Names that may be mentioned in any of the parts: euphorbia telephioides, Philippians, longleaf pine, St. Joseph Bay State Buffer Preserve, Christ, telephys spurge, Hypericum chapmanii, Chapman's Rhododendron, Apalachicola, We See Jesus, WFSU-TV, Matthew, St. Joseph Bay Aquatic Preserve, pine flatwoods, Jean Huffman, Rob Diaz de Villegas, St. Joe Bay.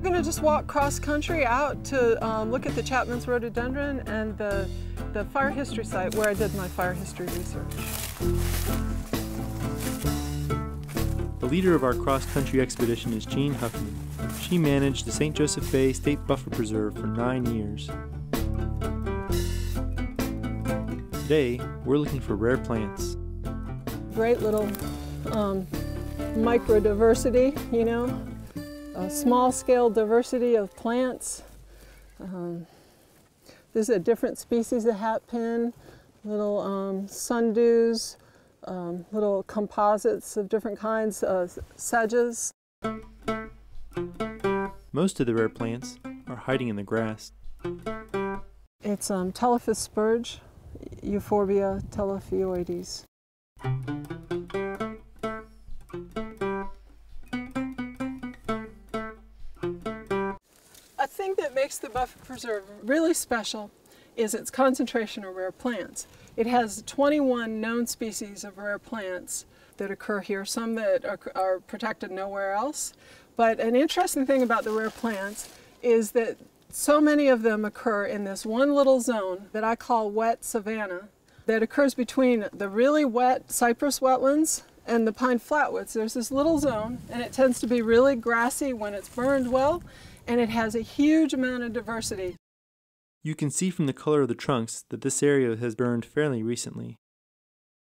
I'm gonna just walk cross country out to look at the Chapman's Rhododendron and the fire history site where I did my fire history research. The leader of our cross-country expedition is Jean Huffman. She managed the St. Joseph Bay State Buffer Preserve for 9 years. Today, we're looking for rare plants. Great little micro-diversity, you know, a small-scale diversity of plants. This is a different species of hatpin, little sundews, little composites of different kinds, sedges. Most of the rare plants are hiding in the grass. It's telephys spurge, euphorbia telephioides. A thing that makes the Buffer Preserve really special is its concentration of rare plants. It has 21 known species of rare plants that occur here, some that are protected nowhere else. But an interesting thing about the rare plants is that so many of them occur in this one little zone that I call wet savanna that occurs between the really wet cypress wetlands and the pine flatwoods. There's this little zone, and it tends to be really grassy when it's burned well, and it has a huge amount of diversity. You can see from the color of the trunks that this area has burned fairly recently.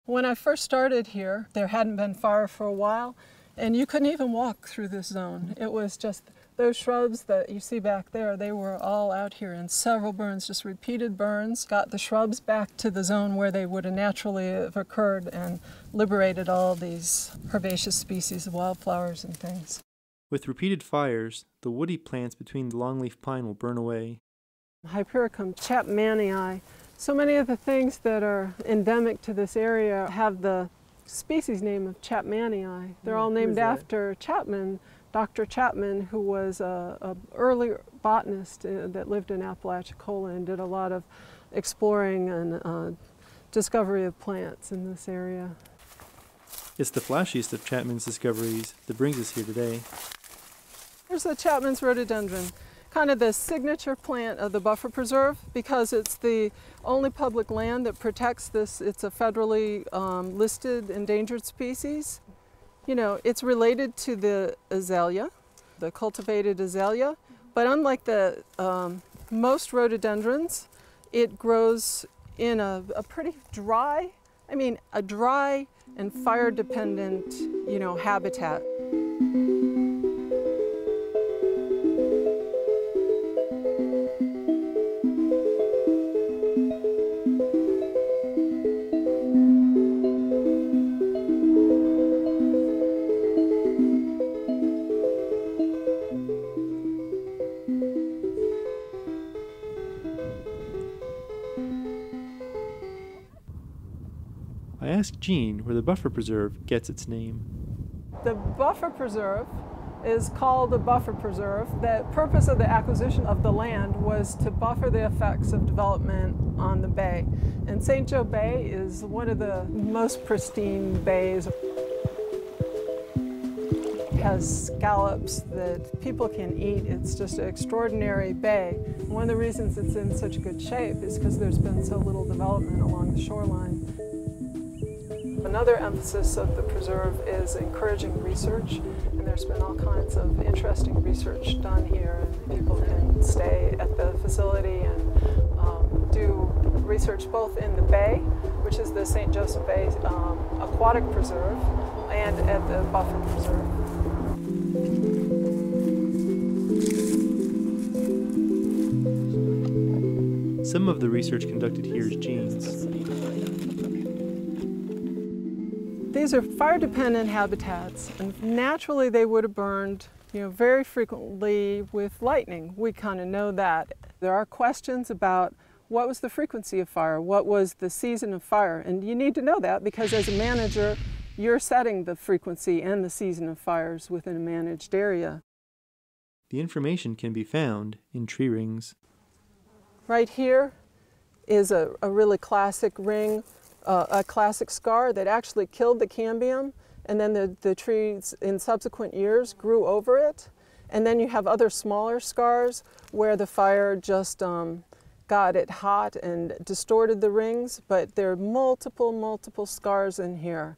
When I first started here, there hadn't been fire for a while, and you couldn't even walk through this zone. It was just those shrubs that you see back there, they were all out here in several burns, just repeated burns, got the shrubs back to the zone where they would have naturally have occurred and liberated all these herbaceous species of wildflowers and things. With repeated fires, the woody plants between the longleaf pine will burn away. Hypericum chapmanii. So many of the things that are endemic to this area have the species name of chapmanii. They're all named after Chapman, Dr. Chapman, who was an early botanist that lived in Apalachicola and did a lot of exploring and discovery of plants in this area. It's the flashiest of Chapman's discoveries that brings us here today. Here's the Chapman's Rhododendron, kind of the signature plant of the Buffer Preserve because it's the only public land that protects this. It's a federally listed endangered species. You know, it's related to the azalea, the cultivated azalea, but unlike the most rhododendrons, it grows in a pretty dry, a dry and fire-dependent, you know, habitat. I asked Jean where the Buffer Preserve gets its name. The Buffer Preserve is called the Buffer Preserve. The purpose of the acquisition of the land was to buffer the effects of development on the bay. And St. Joe Bay is one of the most pristine bays. It has scallops that people can eat. It's just an extraordinary bay. One of the reasons it's in such good shape is because there's been so little development along the shoreline. Another emphasis of the preserve is encouraging research, and there's been all kinds of interesting research done here, and people can stay at the facility and do research both in the bay, which is the St. Joseph Bay Aquatic Preserve, and at the Buffer Preserve. Some of the research conducted here is Jean's. These are fire-dependent habitats, and naturally they would have burned, you know, very frequently with lightning. We kind of know that. There are questions about what was the frequency of fire, what was the season of fire, and you need to know that because as a manager, you're setting the frequency and the season of fires within a managed area. The information can be found in tree rings. Right here is a really classic ring. A classic scar that actually killed the cambium, and then the trees in subsequent years grew over it. And then you have other smaller scars where the fire just got it hot and distorted the rings, but there are multiple scars in here.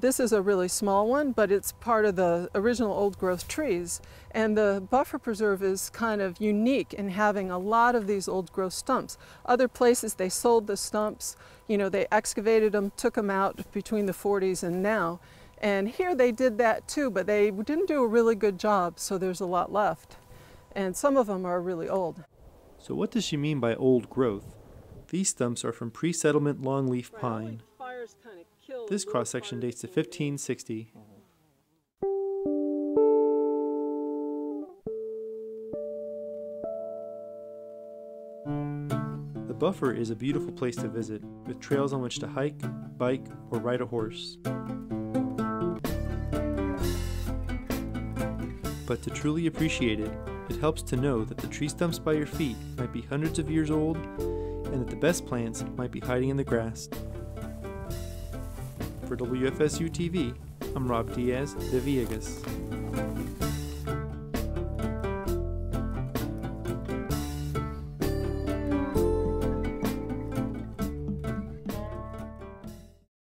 This is a really small one, but it's part of the original old growth trees. And the buffer preserve is kind of unique in having a lot of these old growth stumps. Other places they sold the stumps, you know, they excavated them, took them out between the 40s and now. And here they did that too, but they didn't do a really good job, so there's a lot left. And some of them are really old. So what does she mean by old growth? These stumps are from pre-settlement longleaf pine. This cross-section dates to 1560. The buffer is a beautiful place to visit, with trails on which to hike, bike, or ride a horse. But to truly appreciate it, it helps to know that the tree stumps by your feet might be hundreds of years old, and that the best plants might be hiding in the grass. For WFSU-TV, I'm Rob Diaz de Villegas.